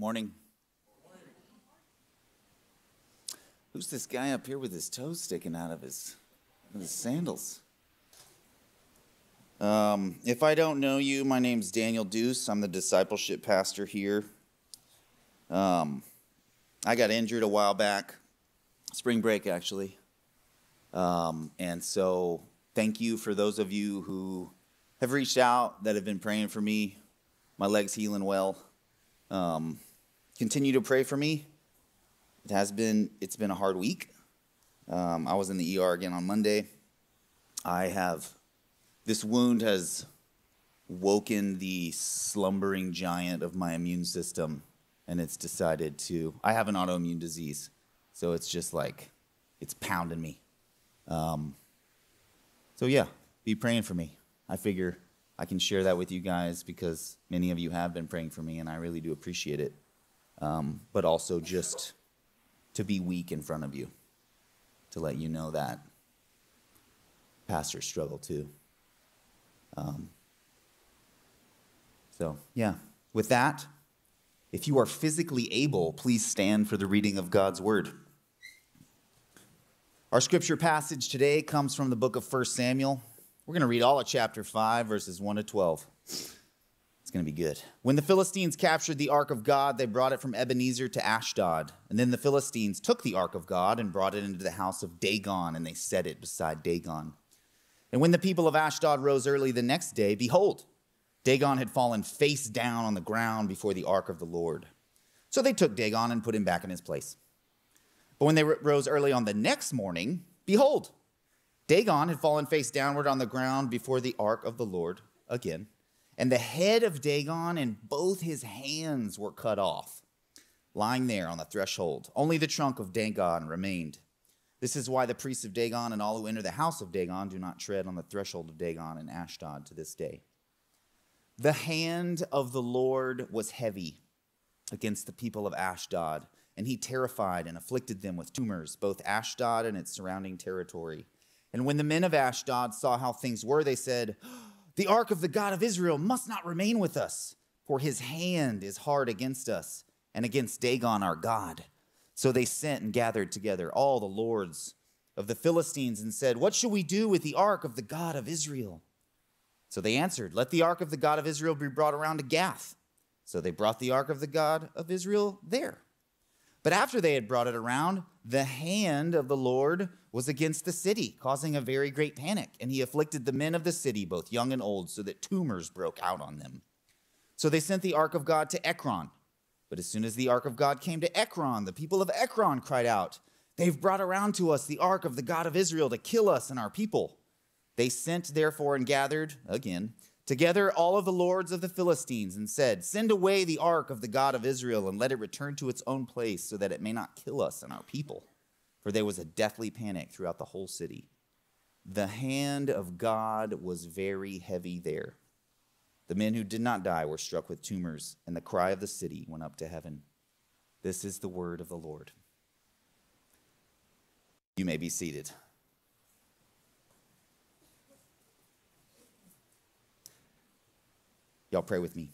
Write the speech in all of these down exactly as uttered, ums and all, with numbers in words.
Morning. Morning. Who's this guy up here with his toes sticking out of his, of his sandals? Um, if I don't know you, my name's Daniel Deuce. I'm the discipleship pastor here. Um, I got injured a while back, spring break actually. Um, and so thank you for those of you who have reached out, that have been praying for me. My leg's healing well. Um, continue to pray for me. It has been, it's been a hard week. Um, I was in the E R again on Monday. I have, this wound has woken the slumbering giant of my immune system, and it's decided to, I have an autoimmune disease, so it's just like, it's pounding me. Um, so yeah, be praying for me. I figure I can share that with you guys because many of you have been praying for me, and I really do appreciate it, um, but also just to be weak in front of you, to let you know that pastors struggle too. Um, so yeah, with that, if you are physically able, please stand for the reading of God's word. Our scripture passage today comes from the book of First Samuel. We're going to read all of chapter five, verses one to twelve. It's going to be good. When the Philistines captured the Ark of God, they brought it from Ebenezer to Ashdod. And then the Philistines took the Ark of God and brought it into the house of Dagon, and they set it beside Dagon. And when the people of Ashdod rose early the next day, behold, Dagon had fallen face down on the ground before the Ark of the Lord. So they took Dagon and put him back in his place. But when they rose early on the next morning, behold, Dagon had fallen face downward on the ground before the ark of the Lord again, and the head of Dagon and both his hands were cut off, lying there on the threshold. Only the trunk of Dagon remained. This is why the priests of Dagon and all who enter the house of Dagon do not tread on the threshold of Dagon and Ashdod to this day. The hand of the Lord was heavy against the people of Ashdod, and he terrified and afflicted them with tumors, both Ashdod and its surrounding territory. And when the men of Ashdod saw how things were, they said, "The ark of the God of Israel must not remain with us, for his hand is hard against us and against Dagon our God." So they sent and gathered together all the lords of the Philistines and said, "What shall we do with the ark of the God of Israel?" So they answered, "Let the ark of the God of Israel be brought around to Gath." So they brought the ark of the God of Israel there. But after they had brought it around, the hand of the Lord was against the city, causing a very great panic. And he afflicted the men of the city, both young and old, so that tumors broke out on them. So they sent the ark of God to Ekron. But as soon as the ark of God came to Ekron, the people of Ekron cried out, "They've brought around to us the ark of the God of Israel to kill us and our people." They sent, therefore, and gathered, again, together all of the lords of the Philistines and said, "Send away the ark of the God of Israel and let it return to its own place so that it may not kill us and our people." For there was a deathly panic throughout the whole city. The hand of God was very heavy there. The men who did not die were struck with tumors, and the cry of the city went up to heaven. This is the word of the Lord. You may be seated. Y'all pray with me.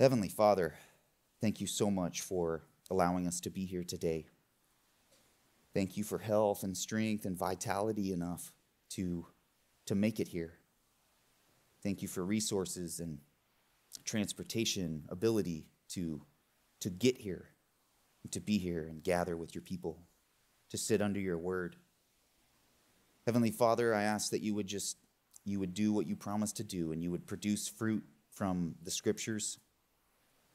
Heavenly Father, thank you so much for allowing us to be here today. Thank you for health and strength and vitality enough to, to make it here. Thank you for resources and transportation, ability to, to get here, to be here and gather with your people, to sit under your word. Heavenly Father, I ask that you would just You would do what you promised to do, and you would produce fruit from the scriptures.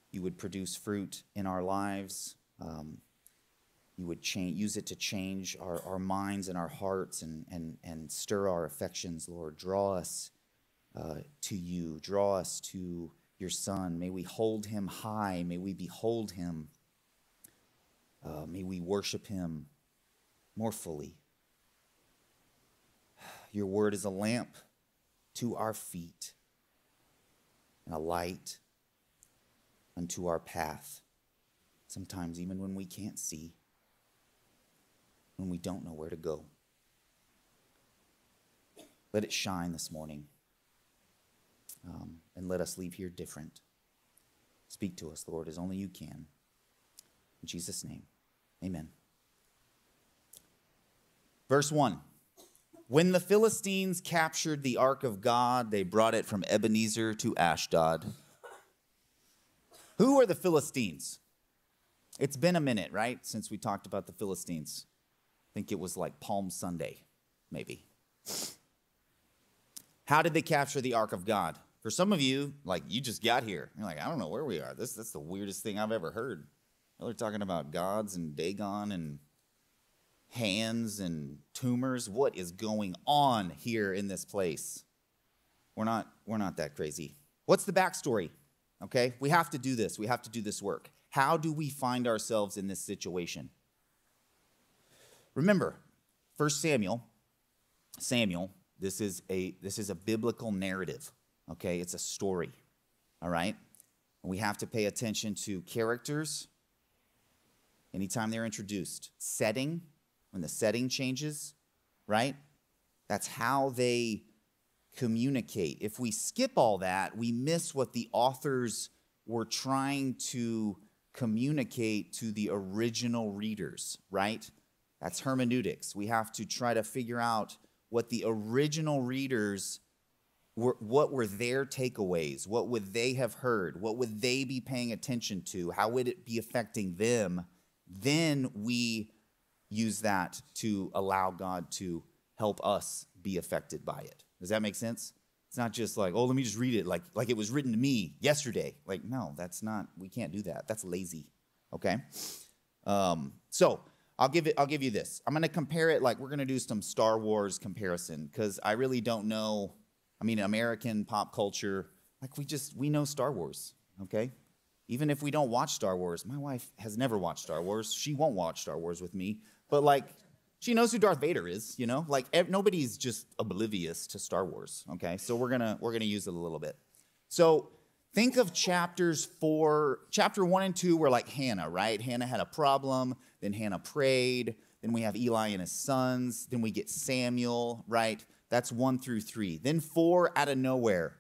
You would produce fruit in our lives. Um, you would change, use it to change our, our minds and our hearts and, and, and stir our affections, Lord. Draw us uh, to you. Draw us to your Son. May we hold him high. May we behold him. Uh, may we worship him more fully. Your word is a lamp to our feet, and a light unto our path, sometimes even when we can't see, when we don't know where to go. Let it shine this morning, um, and let us leave here different Speak to us, Lord, as only you can. In Jesus' name, amen. Verse one. When the Philistines captured the Ark of God, they brought it from Ebenezer to Ashdod. Who are the Philistines? It's been a minute, right, since we talked about the Philistines. I think it was like Palm Sunday, maybe. How did they capture the Ark of God? For some of you, like, you just got here. You're like, I don't know where we are. This, that's the weirdest thing I've ever heard. They're talking about gods and Dagon and hands and tumors. What is going on here in this place? We're not, we're not that crazy. What's the backstory? Okay, we have to do this. We have to do this work. How do we find ourselves in this situation? Remember, First Samuel, Samuel, this is a, this is a biblical narrative. Okay, it's a story, all right? We have to pay attention to characters anytime they're introduced. Setting, when the setting changes, right? That's how they communicate. If we skip all that, we miss what the authors were trying to communicate to the original readers, right? That's hermeneutics. We have to try to figure out what the original readers were, what were their takeaways? What would they have heard? What would they be paying attention to? How would it be affecting them? Then we use that to allow God to help us be affected by it. Does that make sense? It's not just like, oh, let me just read it like, like it was written to me yesterday. Like, no, that's not, we can't do that. That's lazy, okay? Um, so I'll give it, I'll give you this. I'm going to compare it like we're going to do some Star Wars comparison because I really don't know. I mean, American pop culture, like we just, we know Star Wars, okay? Even if we don't watch Star Wars, my wife has never watched Star Wars. She won't watch Star Wars with me. But like, she knows who Darth Vader is, you know? Like, nobody's just oblivious to Star Wars, okay? So we're gonna, we're gonna use it a little bit. So think of chapters four, chapter one and two were like Hannah, right? Hannah had a problem, then Hannah prayed, then we have Eli and his sons, then we get Samuel, right? That's one through three. Then four, out of nowhere,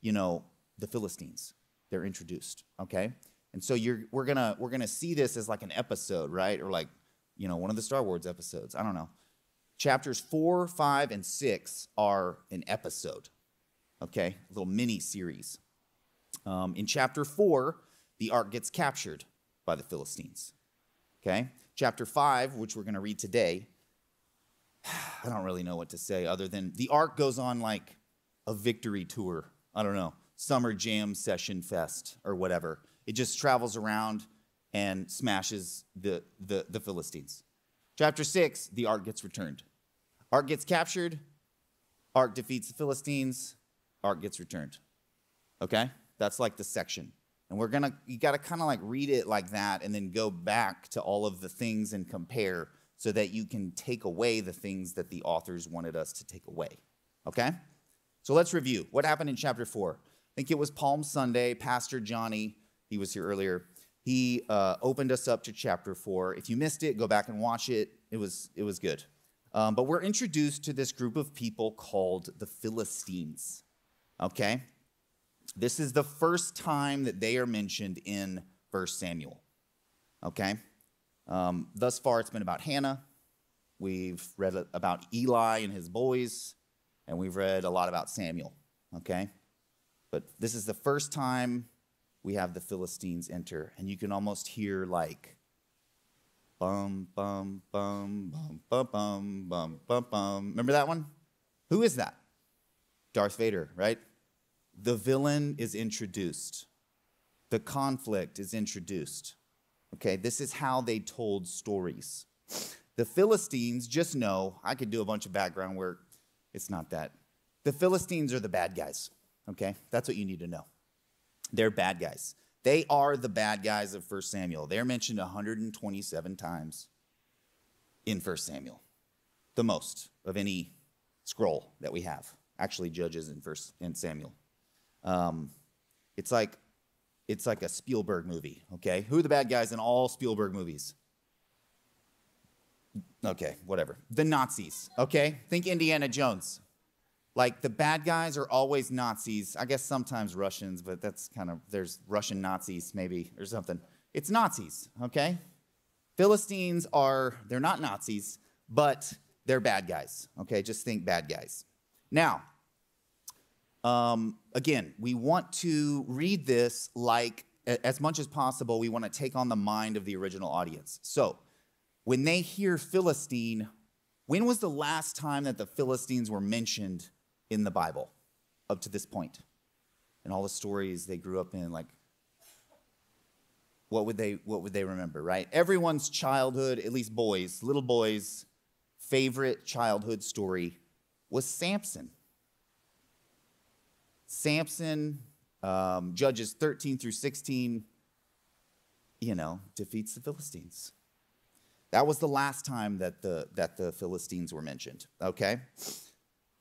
you know, the Philistines. They're introduced, okay? And so you're, we're gonna we're gonna see this as like an episode, right? Or like, you know, one of the Star Wars episodes. I don't know. Chapters four, five, and six are an episode, okay? A little mini series. Um, in chapter four, the ark gets captured by the Philistines, okay? Chapter five, which we're gonna read today, I don't really know what to say other than the ark goes on like a victory tour. I don't know. Summer jam session fest or whatever. It just travels around and smashes the, the, the Philistines. Chapter six, the ark gets returned. Ark gets captured. Ark defeats the Philistines. Ark gets returned. Okay? That's like the section. And we're gonna, you gotta kind of like read it like that and then go back to all of the things and compare so that you can take away the things that the authors wanted us to take away. Okay? So let's review. What happened in chapter four? I think it was Palm Sunday. Pastor Johnny, he was here earlier. He uh, opened us up to chapter four. If you missed it, go back and watch it. It was, it was good. Um, but we're introduced to this group of people called the Philistines, okay? This is the first time that they are mentioned in First Samuel, okay? Um, thus far, it's been about Hannah. We've read about Eli and his boys, and we've read a lot about Samuel, okay? But this is the first time we have the Philistines enter. And you can almost hear like, bum, bum, bum, bum, bum, bum, bum, bum, bum. Remember that one? Who is that? Darth Vader, right? The villain is introduced. The conflict is introduced. Okay, this is how they told stories. The Philistines, just know, I could do a bunch of background work. It's not that. The Philistines are the bad guys. Okay, that's what you need to know. They're bad guys. They are the bad guys of First Samuel. They're mentioned one hundred twenty-seven times in First Samuel, the most of any scroll that we have. Actually, Judges and First and Samuel. Um, it's like it's like a Spielberg movie. Okay, who are the bad guys in all Spielberg movies? Okay, whatever. The Nazis. Okay, think Indiana Jones. Like, the bad guys are always Nazis. I guess sometimes Russians, but that's kind of, there's Russian Nazis maybe or something. It's Nazis, okay? Philistines are, they're not Nazis, but they're bad guys, okay? Just think bad guys. Now, um, again, we want to read this like, as much as possible, we want to take on the mind of the original audience. So, when they hear Philistine, when was the last time that the Philistines were mentioned in the Bible up to this point? And all the stories they grew up in, like, what would they, what would they remember, right? Everyone's childhood, at least boys, little boys' favorite childhood story was Samson. Samson, um, Judges thirteen through sixteen, you know, defeats the Philistines. That was the last time that the, that the Philistines were mentioned, okay?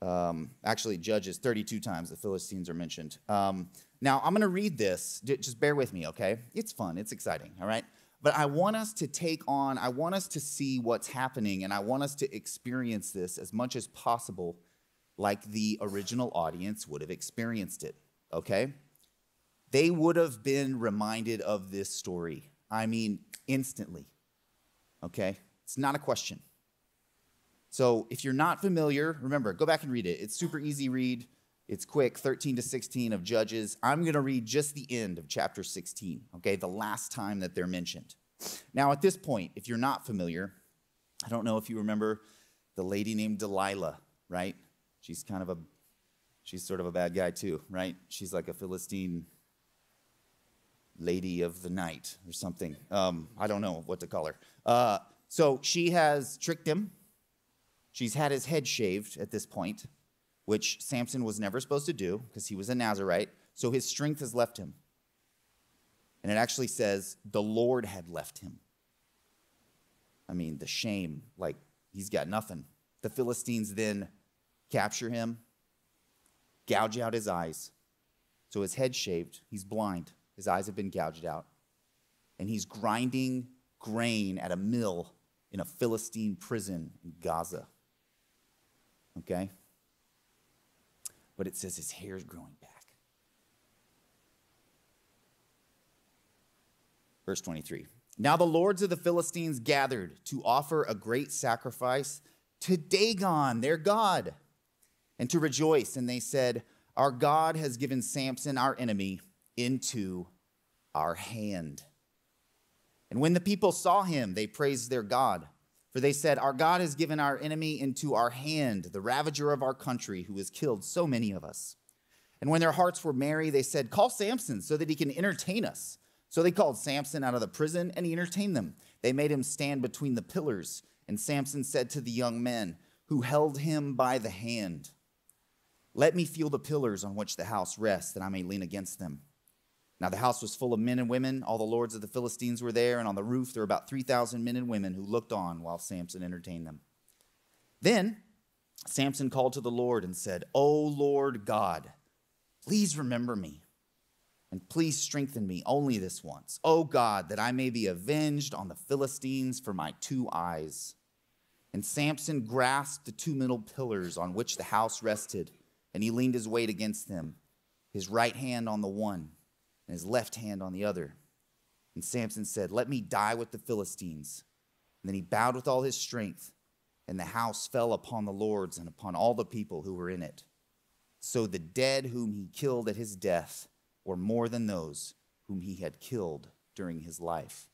Um, actually, Judges, thirty-two times the Philistines are mentioned. Um, now, I'm going to read this. Just bear with me, okay? It's fun. It's exciting, all right? But I want us to take on, I want us to see what's happening, and I want us to experience this as much as possible like the original audience would have experienced it, okay? They would have been reminded of this story. I mean, instantly. Okay? It's not a question. So if you're not familiar, remember, go back and read it. It's super easy read. It's quick, thirteen to sixteen of Judges. I'm going to read just the end of chapter sixteen, okay, the last time that they're mentioned. Now, at this point, if you're not familiar, I don't know if you remember the lady named Delilah, right? She's kind of a, she's sort of a bad guy too, right? She's like a Philistine lady of the night or something. Um, I don't know what to call her. Uh, so she has tricked him. She's had his head shaved at this point, which Samson was never supposed to do because he was a Nazarite. So his strength has left him. And it actually says the Lord had left him. I mean, the shame, like he's got nothing. The Philistines then capture him, gouge out his eyes. So his head shaved, he's blind. His eyes have been gouged out. And he's grinding grain at a mill in a Philistine prison in Gaza. Okay? But it says his hair is growing back. Verse twenty-three. Now the lords of the Philistines gathered to offer a great sacrifice to Dagon, their god, and to rejoice. And they said, our God has given Samson, our enemy, into our hand. And when the people saw him, they praised their God, for they said, our God has given our enemy into our hand, the ravager of our country, who has killed so many of us. And when their hearts were merry, they said, call Samson so that he can entertain us. So they called Samson out of the prison, and he entertained them. They made him stand between the pillars, and Samson said to the young men who held him by the hand, let me feel the pillars on which the house rests, that I may lean against them. Now the house was full of men and women. All the lords of the Philistines were there, and on the roof there were about three thousand men and women who looked on while Samson entertained them. Then Samson called to the Lord and said, O Lord God, please remember me, and please strengthen me only this once. O God, that I may be avenged on the Philistines for my two eyes. And Samson grasped the two middle pillars on which the house rested, and he leaned his weight against them, his right hand on the one, and his left hand on the other. And Samson said, let me die with the Philistines. And then he bowed with all his strength, and the house fell upon the lords and upon all the people who were in it. So the dead whom he killed at his death were more than those whom he had killed during his life.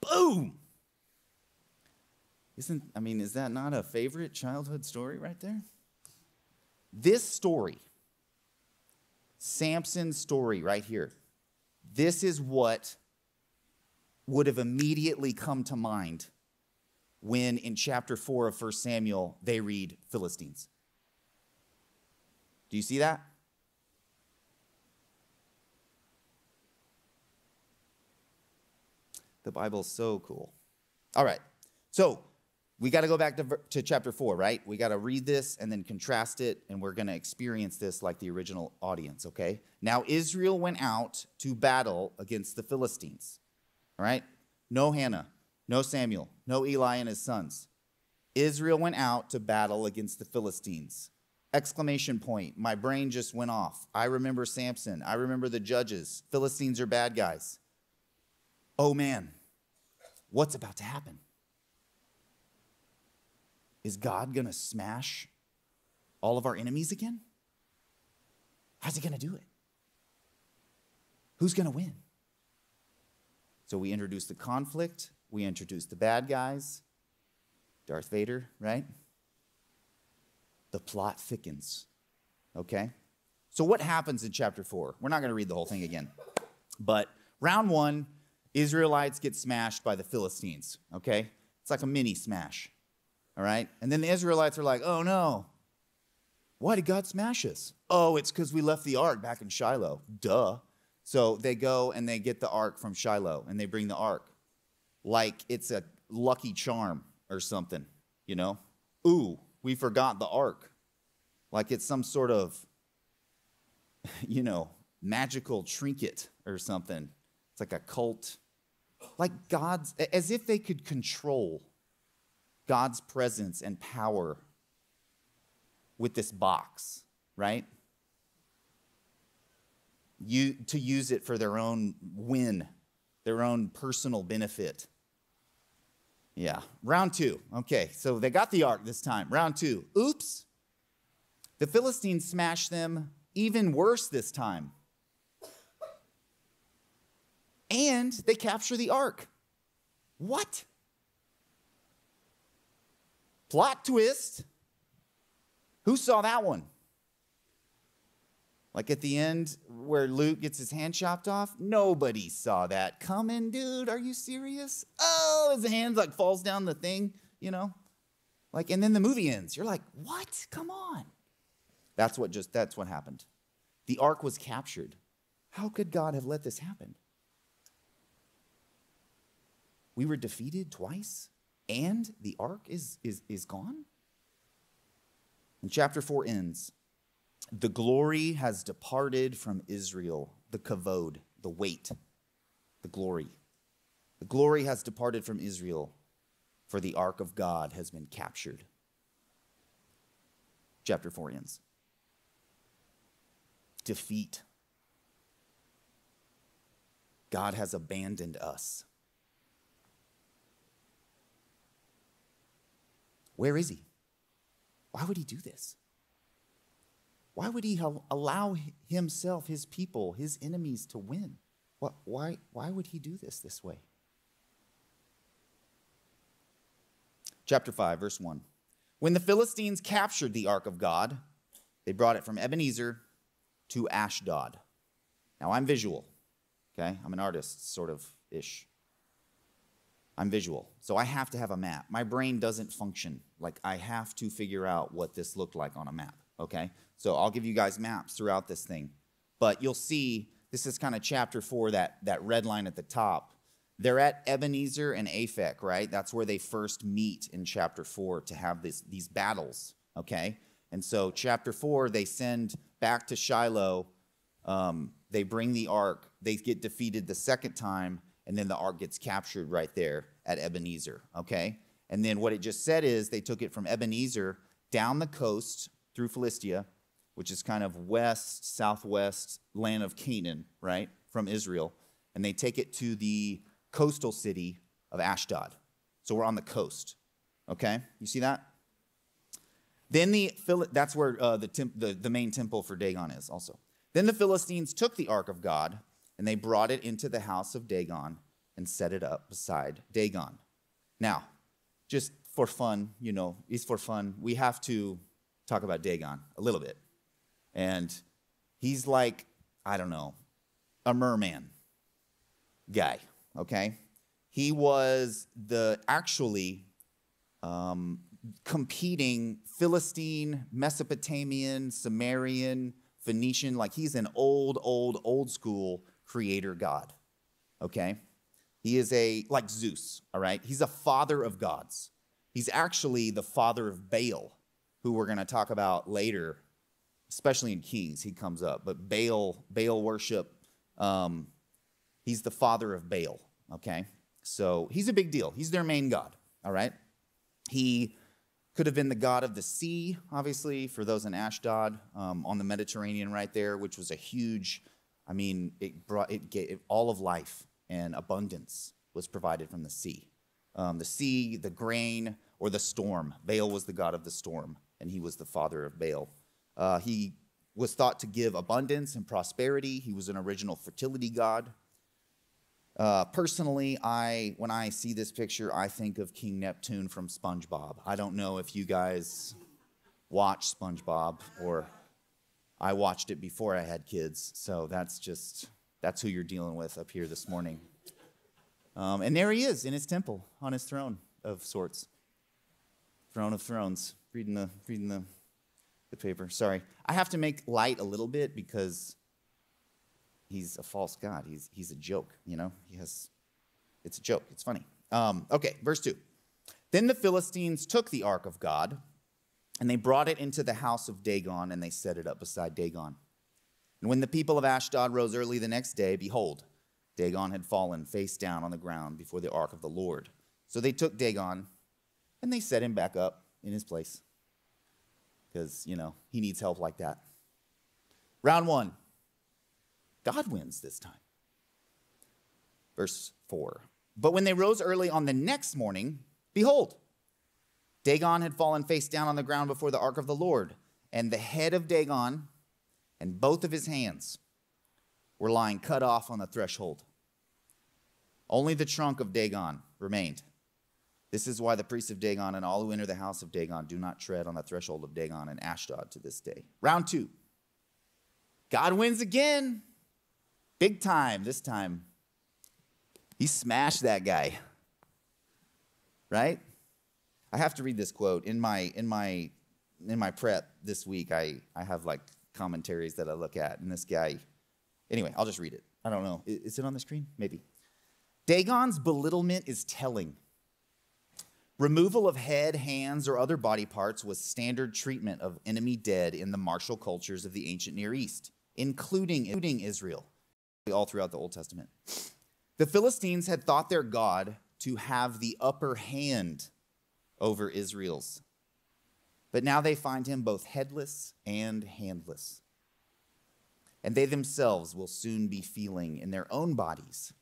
Boom! Isn't, I mean, is that not a favorite childhood story right there? This story, Samson's story right here, this is what would have immediately come to mind when in chapter four of First Samuel, they read Philistines. Do you see that? The Bible's so cool. All right, so we got to go back to, to chapter four, right? We got to read this and then contrast it, and we're going to experience this like the original audience, okay? Now, Israel went out to battle against the Philistines, all right? No Hannah, no Samuel, no Eli and his sons. Israel went out to battle against the Philistines. Exclamation point. My brain just went off. I remember Samson. I remember the judges. Philistines are bad guys. Oh man, what's about to happen? Is God going to smash all of our enemies again? How's he going to do it? Who's going to win? So we introduce the conflict. We introduce the bad guys. Darth Vader, right? The plot thickens, okay? So what happens in chapter four? We're not going to read the whole thing again. But round one, Israelites get smashed by the Philistines, okay? It's like a mini smash, all right? And then the Israelites are like, oh no, why did God smash us? Oh, it's because we left the ark back in Shiloh, duh. So they go and they get the ark from Shiloh, and they bring the ark like it's a lucky charm or something, you know? Ooh, we forgot the ark. Like it's some sort of, you know, magical trinket or something. It's like a cult. Like God's, as if they could control God's presence and power with this box, right? You, to use it for their own win, their own personal benefit. Yeah, round two. Okay, so they got the ark this time. Round two. Oops. The Philistines smashed them even worse this time. And they capture the ark. What? Plot twist. Who saw that one? Like at the end where Luke gets his hand chopped off, nobody saw that coming, dude. Are you serious? Oh, his hand like falls down the thing, you know? Like, and then the movie ends. You're like, what? Come on. That's what just, that's what happened. The ark was captured. How could God have let this happen? We were defeated twice, and the ark is, is, is gone? And chapter four ends. The glory has departed from Israel, the kavod, the weight, the glory. The glory has departed from Israel, for the ark of God has been captured. Chapter four ends. Defeat. God has abandoned us. Where is he? Why would he do this? Why would he allow himself, his people, his enemies to win? Why, why would he do this this way? Chapter five, verse one. When the Philistines captured the ark of God, they brought it from Ebenezer to Ashdod. Now, I'm visual, okay? I'm an artist, sort of-ish. I'm visual, so I have to have a map. My brain doesn't function. Like, I have to figure out what this looked like on a map. Okay, so I'll give you guys maps throughout this thing. But you'll see, this is kind of chapter four, that, that red line at the top. They're at Ebenezer and Aphek, right? That's where they first meet in chapter four to have this, these battles, okay? And so chapter four, they send back to Shiloh. Um, they bring the ark. They get defeated the second time, and then the ark gets captured right there at Ebenezer, okay? And then what it just said is they took it from Ebenezer down the coast through Philistia, which is kind of west, southwest land of Canaan, right, from Israel. And they take it to the coastal city of Ashdod. So we're on the coast, okay? You see that? Then the, that's where uh, the, temp, the, the main temple for Dagon is also. Then the Philistines took the ark of God, and they brought it into the house of Dagon and set it up beside Dagon. Now, just for fun, you know, it's for fun, we have to talk about Dagon a little bit. And he's like, I don't know, a merman guy, okay? He was the actually um, competing Philistine, Mesopotamian, Sumerian, Phoenician, like he's an old, old, old school creator god, okay? He is a, like Zeus, all right? He's a father of gods. He's actually the father of Baal, who we're going to talk about later, especially in Kings, he comes up. But Baal, Baal worship, um, he's the father of Baal, okay? So he's a big deal. He's their main god, all right? He Could have been the god of the sea, obviously, for those in Ashdod, um, on the Mediterranean right there, which was a huge, I mean, it brought it gave all of life and abundance was provided from the sea. Um, the sea, the grain, or the storm. Baal was the god of the storm, and he was the father of Baal. Uh, he was thought to give abundance and prosperity. He was an original fertility god. Uh, personally, I when I see this picture, I think of King Neptune from SpongeBob. I don't know if you guys watch SpongeBob, or I watched it before I had kids, so that's just, that's who you're dealing with up here this morning. Um, and there he is in his temple, on his throne of sorts. Throne of Thrones, reading the, reading the, the paper, sorry. I have to make light a little bit because he's a false god. He's, he's a joke, you know? He has, it's a joke. It's funny. Um, okay, verse two. Then the Philistines took the Ark of God, and they brought it into the house of Dagon, and they set it up beside Dagon. And when the people of Ashdod rose early the next day, behold, Dagon had fallen face down on the ground before the Ark of the Lord. So they took Dagon, and they set him back up in his place. Because, you know, he needs help like that. Round one. God wins this time. Verse four. But when they rose early on the next morning, behold, Dagon had fallen face down on the ground before the ark of the Lord, and the head of Dagon and both of his hands were lying cut off on the threshold. Only the trunk of Dagon remained. This is why the priests of Dagon and all who enter the house of Dagon do not tread on the threshold of Dagon and Ashdod to this day. Round two. God wins again. Big time this time. He smashed that guy, right? I have to read this quote. In my in my in my prep this week, I I have like commentaries that I look at, and this guy. Anyway, I'll just read it. I don't know. Is it on the screen? Maybe. Dagon's belittlement is telling. Removal of head, hands, or other body parts was standard treatment of enemy dead in the martial cultures of the ancient Near East, including including Israel. All throughout the Old Testament. The Philistines had thought their God to have the upper hand over Israel's. But now they find him both headless and handless. And they themselves will soon be feeling in their own bodies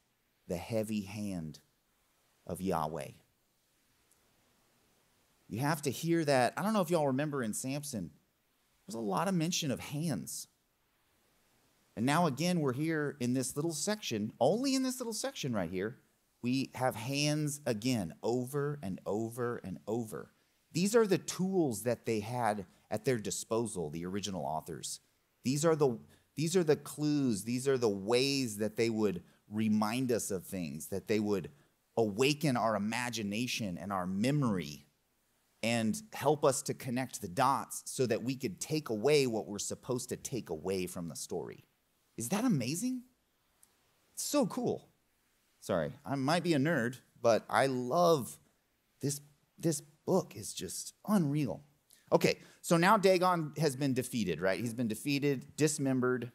the heavy hand of Yahweh. You have to hear that. I don't know if y'all remember in Samson, there's a lot of mention of hands. And now again, we're here in this little section, only in this little section right here, we have hands again, over and over and over. These are the tools that they had at their disposal, the original authors. These are the, these are the clues, these are the ways that they would remind us of things, that they would awaken our imagination and our memory and help us to connect the dots so that we could take away what we're supposed to take away from the story. Is that amazing? It's so cool. Sorry, I might be a nerd, but I love this, this book is just unreal. Okay, so now Dagon has been defeated, right? He's been defeated, dismembered,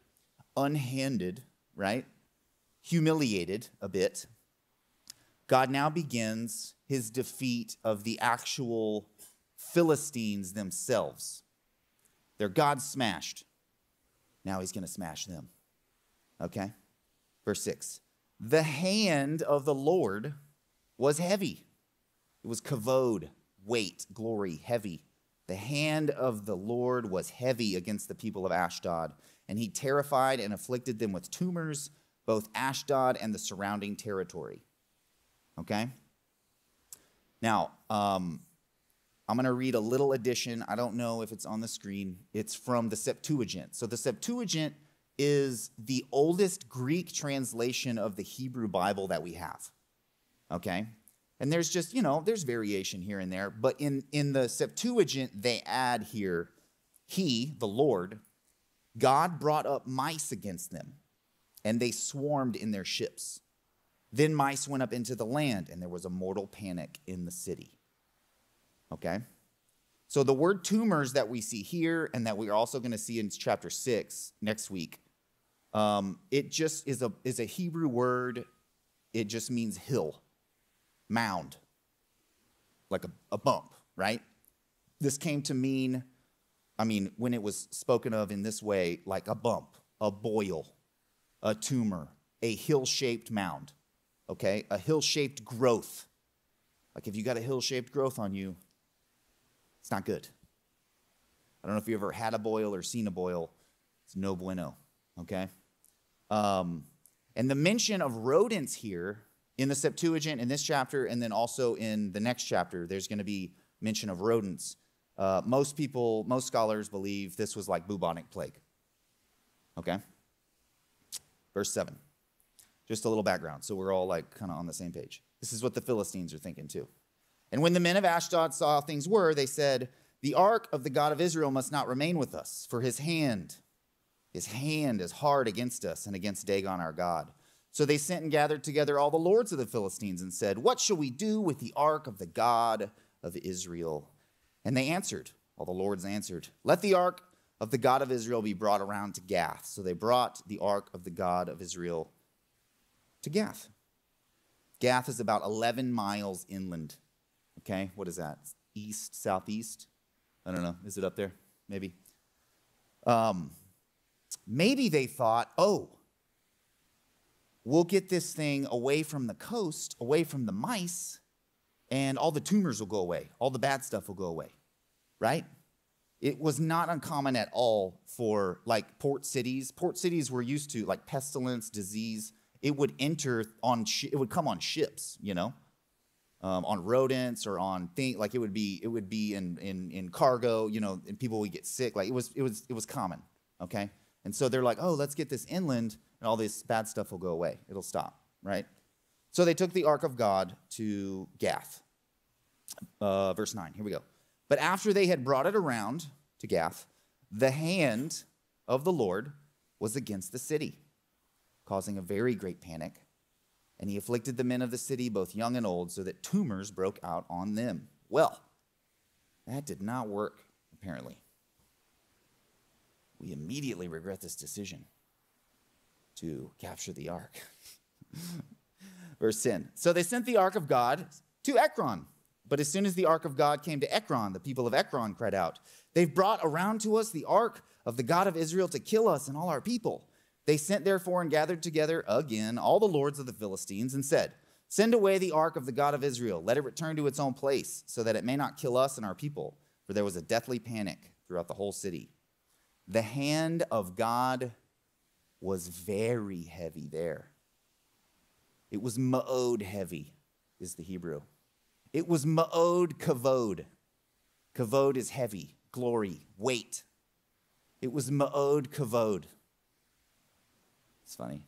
unhanded, right? Humiliated a bit. God now begins his defeat of the actual Philistines themselves. Their God smashed. Now he's going to smash them. Okay? Verse six. The hand of the Lord was heavy. It was kavod, weight, glory, heavy. The hand of the Lord was heavy against the people of Ashdod, and he terrified and afflicted them with tumors, both Ashdod and the surrounding territory. Okay? Now, um, I'm going to read a little addition. I don't know if it's on the screen. It's from the Septuagint. So the Septuagint is the oldest Greek translation of the Hebrew Bible that we have, okay? And there's just, you know, there's variation here and there. But in, in the Septuagint, they add here, he, the Lord, God brought up mice against them, and they swarmed in their ships. Then mice went up into the land, and there was a mortal panic in the city. Okay, so the word tumors that we see here and that we are also going to see in chapter six next week, um, it just is a, is a Hebrew word. It just means hill, mound, like a, a bump, right? This came to mean, I mean, when it was spoken of in this way, like a bump, a boil, a tumor, a hill-shaped mound, okay? A hill-shaped growth. Like if you got a hill-shaped growth on you, it's not good. I don't know if you ever had a boil or seen a boil. It's no bueno, okay? Um, and the mention of rodents here in the Septuagint in this chapter and then also in the next chapter, there's going to be mention of rodents. Uh, most people, most scholars believe this was like bubonic plague, okay? Verse seven, just a little background, so we're all like kind of on the same page. This is what the Philistines are thinking too. And when the men of Ashdod saw how things were, they said, the ark of the God of Israel must not remain with us, for his hand, his hand is hard against us and against Dagon our God. So they sent and gathered together all the lords of the Philistines and said, what shall we do with the ark of the God of Israel? And they answered, all the lords answered, let the ark of the God of Israel be brought around to Gath. So they brought the ark of the God of Israel to Gath. Gath is about eleven miles inland. Okay, what is that? East, southeast? I don't know. Is it up there? Maybe. Um, maybe they thought, oh, we'll get this thing away from the coast, away from the mice, and all the tumors will go away. All the bad stuff will go away, right? It was not uncommon at all for like port cities. Port cities were used to like pestilence, disease. It would enter on, sh it would come on ships, you know, um, on rodents or on things like it would be, it would be in, in, in cargo, you know, and people would get sick. Like it was, it was, it was common. Okay. And so they're like, oh, let's get this inland and all this bad stuff will go away. It'll stop. Right. So they took the ark of God to Gath. Uh, verse nine, here we go. But after they had brought it around to Gath, the hand of the Lord was against the city, causing a very great panic. And he afflicted the men of the city, both young and old, so that tumors broke out on them. Well, that did not work, apparently. We immediately regret this decision to capture the ark. Verse ten. So they sent the ark of God to Ekron. But as soon as the ark of God came to Ekron, the people of Ekron cried out, they've brought around to us the ark of the God of Israel to kill us and all our people. They sent therefore and gathered together again all the lords of the Philistines and said, send away the ark of the God of Israel. Let it return to its own place so that it may not kill us and our people. For there was a deathly panic throughout the whole city. The hand of God was very heavy there. It was ma'od heavy is the Hebrew. It was ma'od kavod. Kavod is heavy, glory, weight. It was ma'od kavod. It's funny.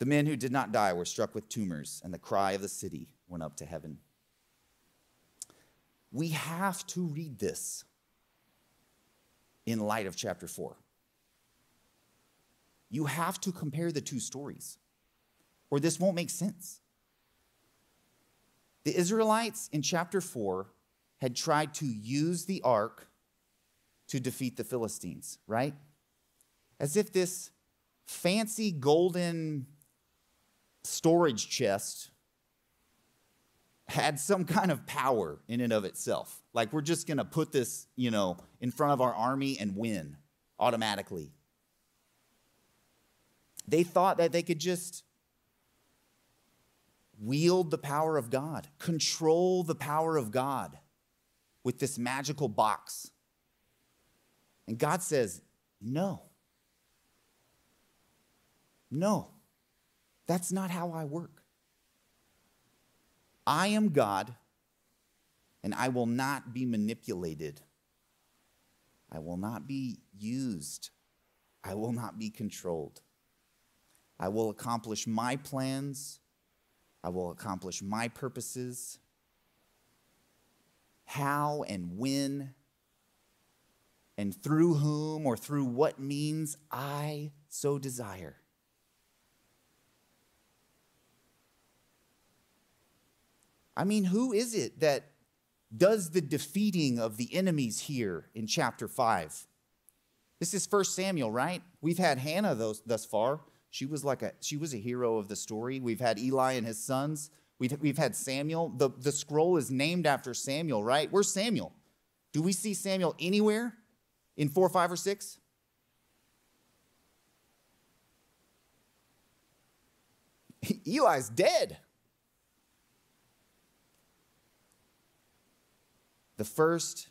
The men who did not die were struck with tumors, and the cry of the city went up to heaven. We have to read this in light of chapter four. You have to compare the two stories, or this won't make sense. The Israelites in chapter four had tried to use the ark to defeat the Philistines, right? As if this fancy golden storage chest had some kind of power in and of itself. Like we're just going to put this, you know, in front of our army and win automatically. They thought that they could just wield the power of God, control the power of God with this magical box. And God says, no, no, that's not how I work. I am God, and I will not be manipulated. I will not be used. I will not be controlled. I will accomplish my plans. I will accomplish my purposes. How and when and through whom or through what means I so desire. I mean, who is it that does the defeating of the enemies here in chapter five? This is First Samuel, right? We've had Hannah those, thus far. She was like a, she was a hero of the story. We've had Eli and his sons. We've, we've had Samuel. The, the scroll is named after Samuel, right? Where's Samuel? Do we see Samuel anywhere in four, five, or six? Eli's dead. The first,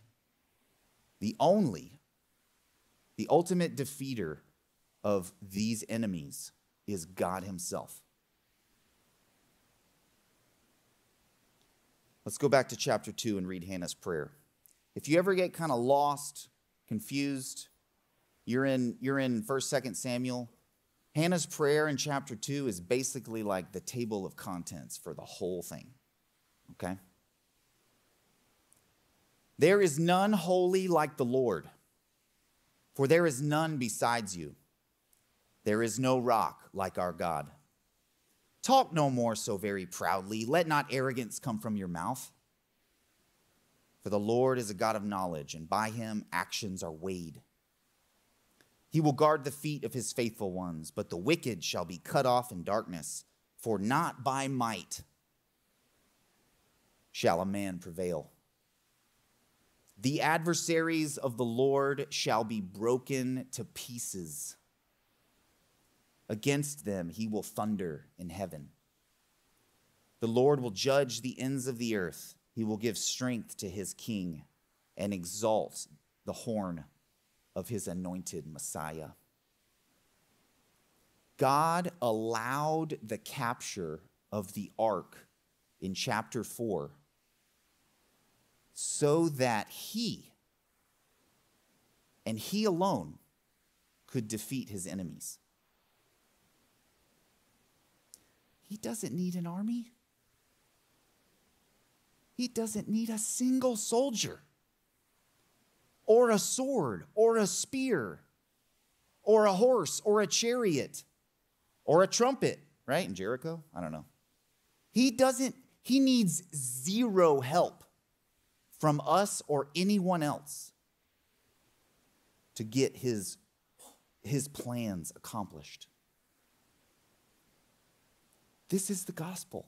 the only, the ultimate defeater of these enemies is God himself. Let's go back to chapter two and read Hannah's prayer. If you ever get kind of lost, confused, you're in, you're in first, second Samuel, Hannah's prayer in chapter two is basically like the table of contents for the whole thing, okay? There is none holy like the Lord, for there is none besides you. There is no rock like our God. Talk no more so very proudly. Let not arrogance come from your mouth. For the Lord is a God of knowledge, and by him actions are weighed. He will guard the feet of his faithful ones, but the wicked shall be cut off in darkness, for not by might shall a man prevail. The adversaries of the Lord shall be broken to pieces. Against them he will thunder in heaven. The Lord will judge the ends of the earth. He will give strength to his king and exalt the horn of his anointed Messiah. God allowed the capture of the ark in chapter four so that he, and he alone, could defeat his enemies. He doesn't need an army. He doesn't need a single soldier, or a sword, or a spear, or a horse, or a chariot, or a trumpet, right? In Jericho? I don't know. He doesn't, he needs zero help from us or anyone else to get his, his plans accomplished. This is the gospel.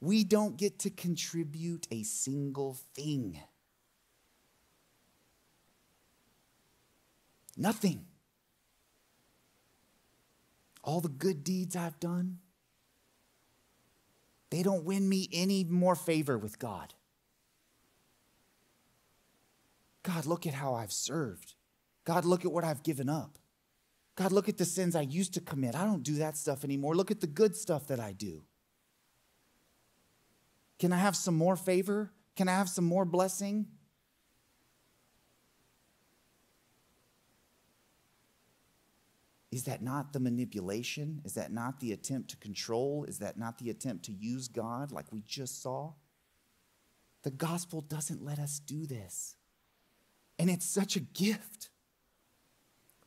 We don't get to contribute a single thing. Nothing. All the good deeds I've done, they don't win me any more favor with God. God, look at how I've served. God, look at what I've given up. God, look at the sins I used to commit. I don't do that stuff anymore. Look at the good stuff that I do. Can I have some more favor? Can I have some more blessing? Is that not the manipulation? Is that not the attempt to control? Is that not the attempt to use God like we just saw? The gospel doesn't let us do this. And it's such a gift.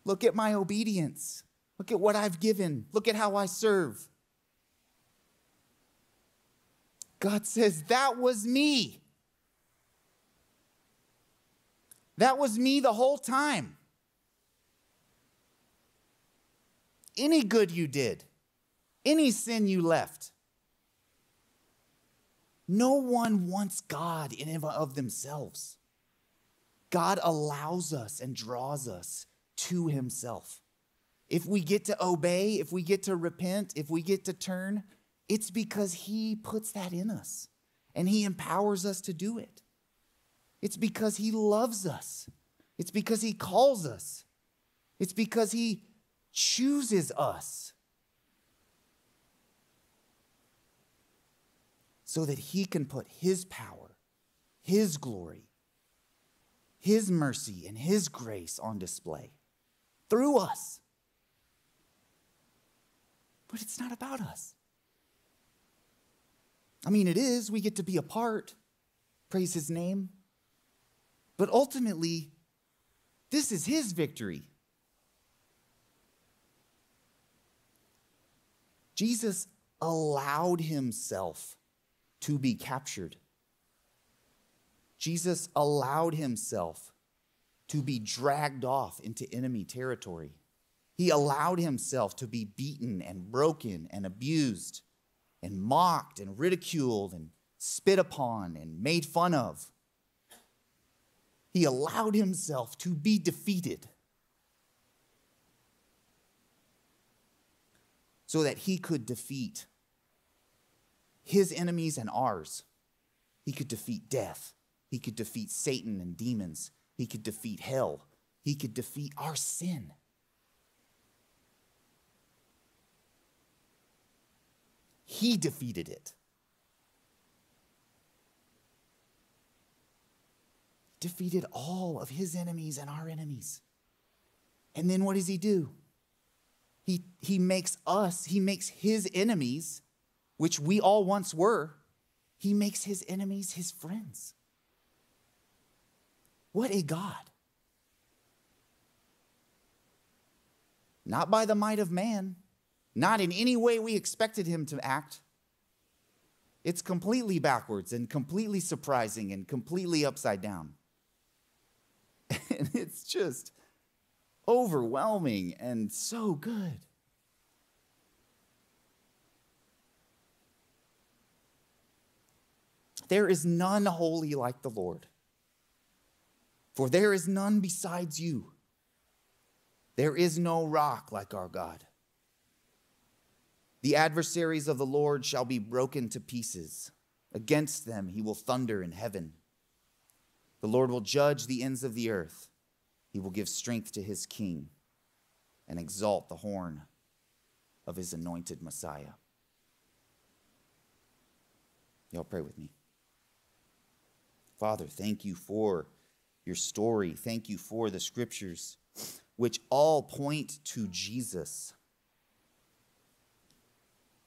Look at my obedience. Look at what I've given. Look at how I serve. God says, that was me. That was me the whole time. Any good you did, any sin you left. No one wants God in and of themselves. God allows us and draws us to himself. If we get to obey, if we get to repent, if we get to turn, it's because he puts that in us and he empowers us to do it. It's because he loves us. It's because he calls us. It's because he chooses us so that he can put his power, his glory, his mercy, and his grace on display through us. But it's not about us. I mean, it is. We get to be a part. Praise his name. But ultimately, this is his victory. Jesus allowed himself to be captured. Jesus allowed himself to be dragged off into enemy territory. He allowed himself to be beaten and broken and abused and mocked and ridiculed and spit upon and made fun of. He allowed himself to be defeated so that he could defeat his enemies and ours. He could defeat death. He could defeat Satan and demons. He could defeat hell. He could defeat our sin. He defeated it. Defeated all of his enemies and our enemies. And then what does he do? He, he makes us, he makes his enemies, which we all once were, he makes his enemies his friends. What a God. Not by the might of man, not in any way we expected him to act. It's completely backwards and completely surprising and completely upside down. And it's just overwhelming and so good. There is none holy like the Lord, for there is none besides you. There is no rock like our God. The adversaries of the Lord shall be broken to pieces. Against them he will thunder in heaven. The Lord will judge the ends of the earth. He will give strength to his king and exalt the horn of his anointed Messiah. Y'all pray with me. Father, thank you for your story. Thank you for the scriptures, which all point to Jesus.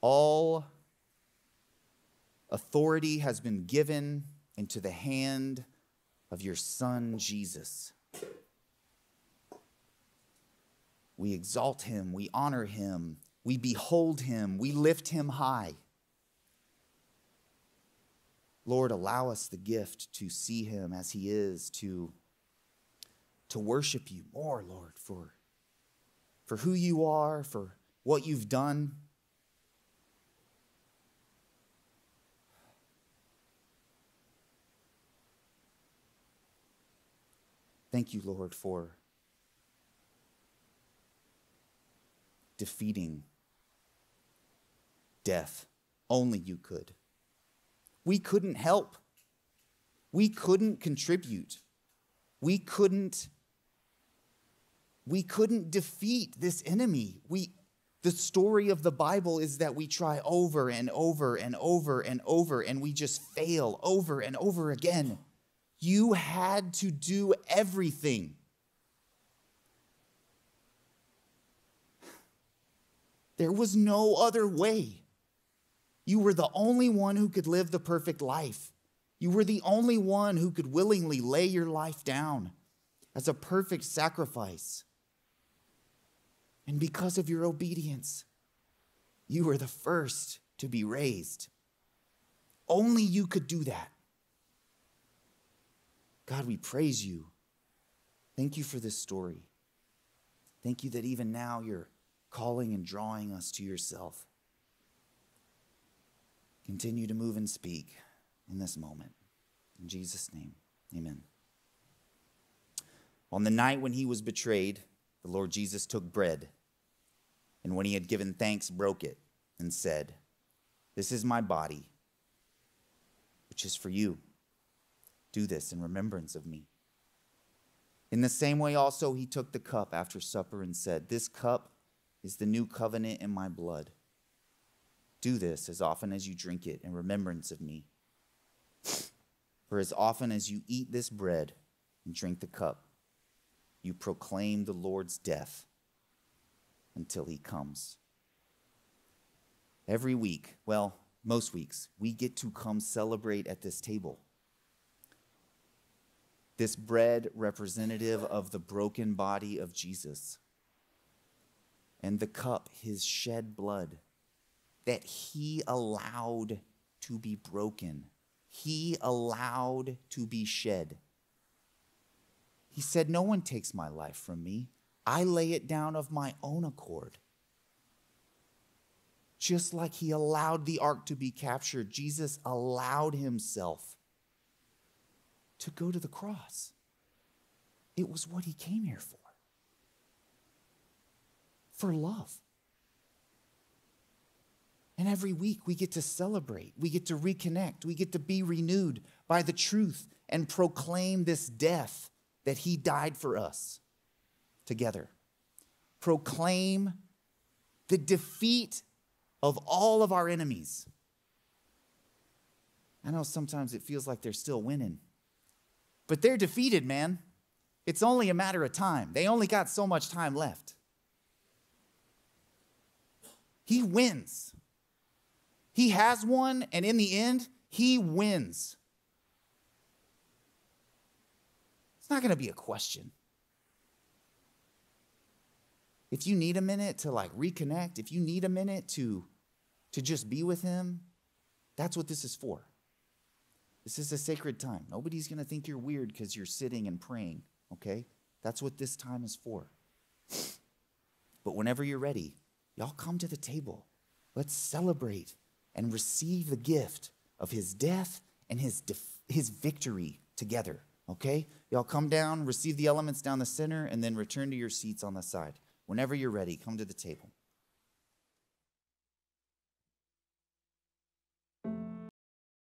All authority has been given into the hand of your Son, Jesus. We exalt him, we honor him, we behold him, we lift him high. Lord, allow us the gift to see him as he is, to, to worship you more, Lord, for, for who you are, for what you've done. Thank you, Lord, for defeating death. Only you could. We couldn't help. We couldn't contribute. We couldn't, we couldn't defeat this enemy. We, the story of the Bible is that we try over and over and over and over, and we just fail over and over again. You had to do everything. There was no other way. You were the only one who could live the perfect life. You were the only one who could willingly lay your life down as a perfect sacrifice. And because of your obedience, you were the first to be raised. Only you could do that. God, we praise you. Thank you for this story. Thank you that even now you're calling and drawing us to yourself. Continue to move and speak in this moment. In Jesus' name, amen. On the night when he was betrayed, the Lord Jesus took bread, and when he had given thanks, broke it and said, "This is my body, which is for you. Do this in remembrance of me." In the same way also he took the cup after supper and said, "This cup is the new covenant in my blood. Do this as often as you drink it in remembrance of me. For as often as you eat this bread and drink the cup, you proclaim the Lord's death until he comes." Every week, well, most weeks, we get to come celebrate at this table. This bread representative of the broken body of Jesus, and the cup, his shed blood, that he allowed to be broken. He allowed to be shed. He said, "No one takes my life from me. I lay it down of my own accord." Just like he allowed the ark to be captured, Jesus allowed himself to go to the cross. It was what he came here for. For love. And every week we get to celebrate, we get to reconnect, we get to be renewed by the truth and proclaim this death that he died for us together. Proclaim the defeat of all of our enemies. I know sometimes it feels like they're still winning, but they're defeated, man. It's only a matter of time. They only got so much time left. He wins. He has won, and in the end, he wins. It's not going to be a question. If you need a minute to like reconnect, if you need a minute to, to just be with him, that's what this is for. This is a sacred time. Nobody's going to think you're weird because you're sitting and praying, okay? That's what this time is for. But whenever you're ready, y'all come to the table. Let's celebrate and receive the gift of his death and his his victory together, okay? Y'all come down, receive the elements down the center, and then return to your seats on the side. Whenever you're ready, come to the table.